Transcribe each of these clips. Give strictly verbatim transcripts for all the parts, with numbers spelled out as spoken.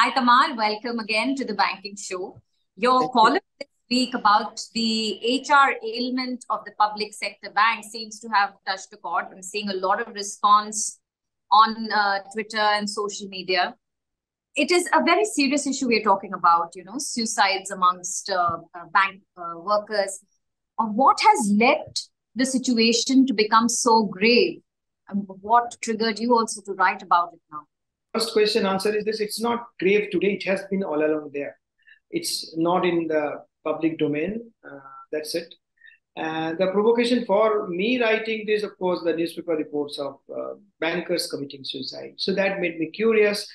Hi, Tamal. Welcome again to the Banking Show. Your Thank column you. this week about the H R ailment of the public sector bank seems to have touched a chord. I'm seeing a lot of response on uh, Twitter and social media. It is a very serious issue we're talking about, you know, suicides amongst uh, uh, bank uh, workers. Uh, what has led the situation to become so grave? And what triggered you also to write about it now? First question answer is this: it's not grave today. It has been all along there. It's not in the public domain. Uh, that's it. And the provocation for me writing this, of course, the newspaper reports of uh, bankers committing suicide. So that made me curious,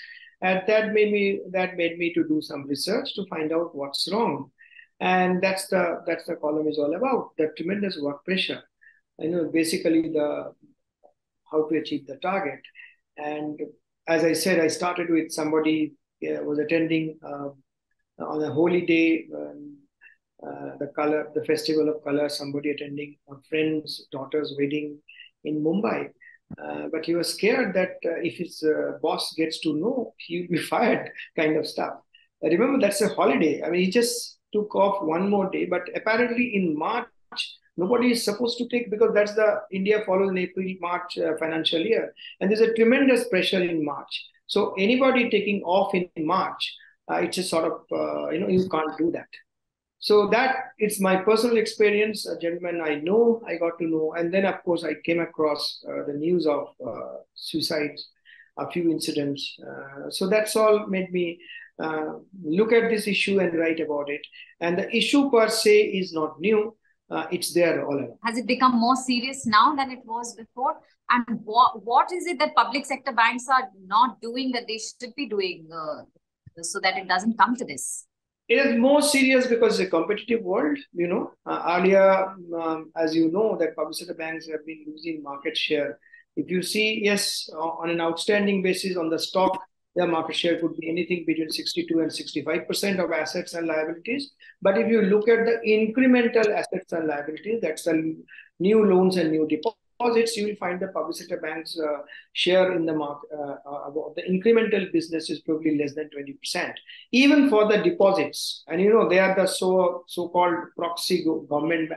and that made me that made me to do some research to find out what's wrong. And that's the that's the column is all about, the tremendous work pressure. You know, basically the how to achieve the target. And as I said, I started with somebody uh, was attending uh, on a holy day, um, uh, the color, the festival of color, somebody attending a friend's daughter's wedding in Mumbai. Uh, but he was scared that uh, if his uh, boss gets to know, he'll be fired kind of stuff. Uh, remember, that's a holiday. I mean, he just took off one more day. But apparently in March, nobody is supposed to take, because that's the India follows in April, March uh, financial year. And there's a tremendous pressure in March. So anybody taking off in March, uh, it's a sort of, uh, you know, you can't do that. So that it's my personal experience, a gentleman I know, I got to know. And then, of course, I came across uh, the news of uh, suicides, a few incidents. Uh, so that's all made me uh, look at this issue and write about it. And the issue per se is not new. Uh, it's there all along. Has it become more serious now than it was before? And what what is it that public sector banks are not doing that they should be doing uh, so that it doesn't come to this? It is more serious because it's a competitive world. You know, uh, earlier, um, as you know, that public sector banks have been losing market share. If you see, yes, on an outstanding basis on the stock, their market share could be anything between sixty-two and sixty-five percent of assets and liabilities. But if you look at the incremental assets and liabilities, that's the new loans and new deposits, you will find the public sector banks' uh, share in the market, uh, uh, the incremental business is probably less than twenty percent, even for the deposits. And you know, they are the so, so-called proxy government,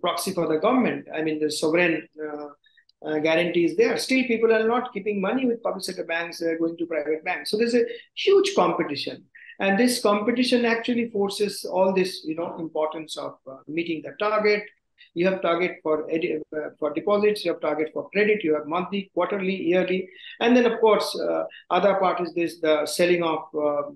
proxy for the government. I mean, the sovereign uh, Uh, guarantees there. Still, people are not keeping money with public sector banks, uh, going to private banks. So there's a huge competition. And this competition actually forces all this, you know, importance of uh, meeting the target. You have target for, uh, for deposits, you have target for credit, you have monthly, quarterly, yearly. And then, of course, uh, other part is this, the selling of, um,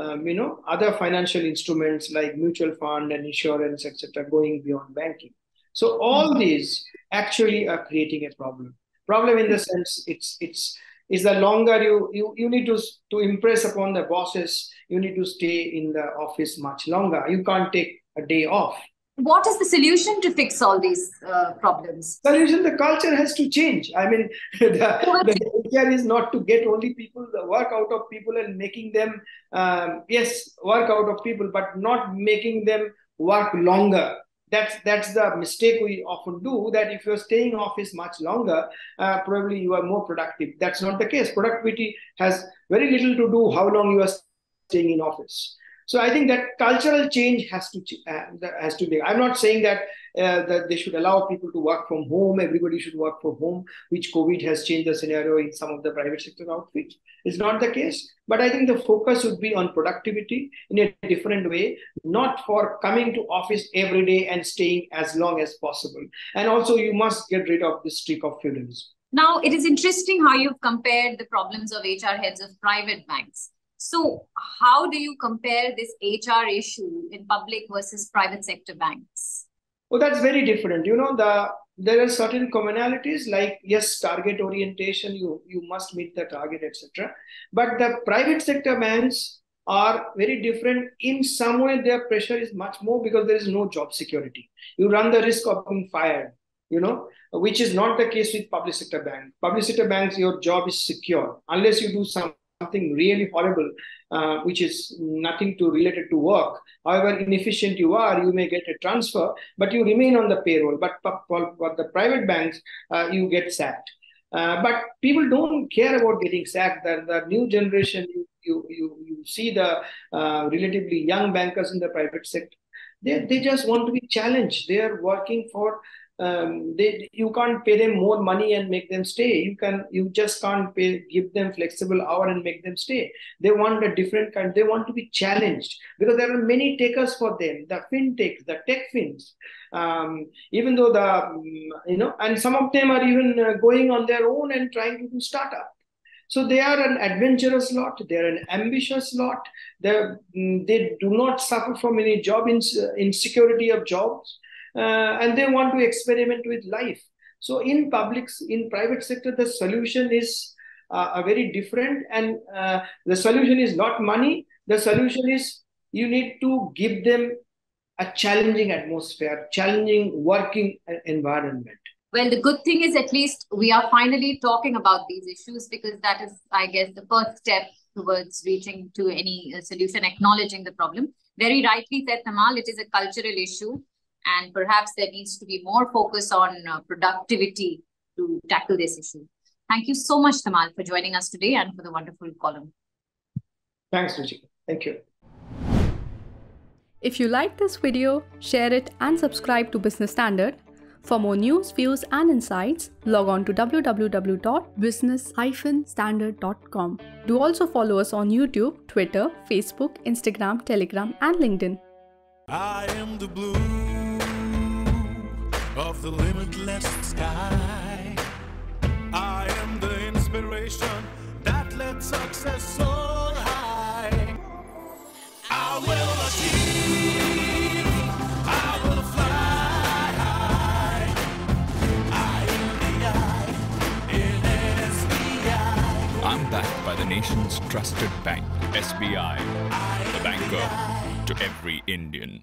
um, you know, other financial instruments like mutual fund and insurance, et cetera, going beyond banking. So all these actually are creating a problem. Problem in the sense it's it's is the longer you you you need to to impress upon the bosses, you need to stay in the office much longer. You can't take a day off. What is the solution to fix all these uh, problems? Solution: the culture has to change. I mean, the idea is not to get only people, the work out of people and making them um, yes work out of people, but not making them work longer. That's, that's the mistake we often do, that if you're staying in office much longer, uh, probably you are more productive. That's not the case. Productivity has very little to do how long you are staying in office. So I think that cultural change has to uh, has to be. I'm not saying that, uh, that they should allow people to work from home. Everybody should work from home, which COVID has changed the scenario in some of the private sector outfits. It's not the case. But I think the focus would be on productivity in a different way, not for coming to office every day and staying as long as possible. And also you must get rid of this streak of feudalism. Now, it is interesting how you've compared the problems of H R heads of private banks. So how do you compare this H R issue in public versus private sector banks? Well, that's very different. You know, the there are certain commonalities like, yes, target orientation, you, you must meet the target, et cetera. But the private sector banks are very different. In some way, their pressure is much more because there is no job security. You run the risk of being fired, you know, which is not the case with public sector banks. Public sector banks, your job is secure unless you do some something really horrible, uh, which is nothing to related to work. However inefficient you are, you may get a transfer, but you remain on the payroll. But for, for the private banks, uh, you get sacked. Uh, but people don't care about getting sacked. The, the new generation, you, you, you, you see the uh, relatively young bankers in the private sector, they, they just want to be challenged. They are working for, um, they, you can't pay them more money and make them stay. You can, you just can't pay, give them flexible hour and make them stay. They want a different kind, they want to be challenged because there are many takers for them, the FinTechs, the tech fins. Um, even though the, you know, and some of them are even going on their own and trying to do startup. So they are an adventurous lot, they are an ambitious lot, they do not suffer from any job insecurity of jobs, uh, and they want to experiment with life. So in public, in private sector, the solution is uh, a very different, and uh, the solution is not money, the solution is you need to give them a challenging atmosphere, challenging working environment. Well, the good thing is at least we are finally talking about these issues, because that is, I guess, the first step towards reaching to any uh, solution, acknowledging the problem. Very rightly said, Tamal, it is a cultural issue, and perhaps there needs to be more focus on uh, productivity to tackle this issue. Thank you so much, Tamal, for joining us today and for the wonderful column. Thanks, Ruchika. Thank you. If you like this video, share it and subscribe to Business Standard. For more news, views and insights, log on to w w w dot business dash standard dot com. Do also follow us on YouTube, Twitter, Facebook, Instagram, Telegram and LinkedIn. I am the blue of the limitless sky. I am the inspiration that lets success soar high. I will achieve, I will fly. I'm backed by the nation's trusted bank, S B I, the banker to every Indian.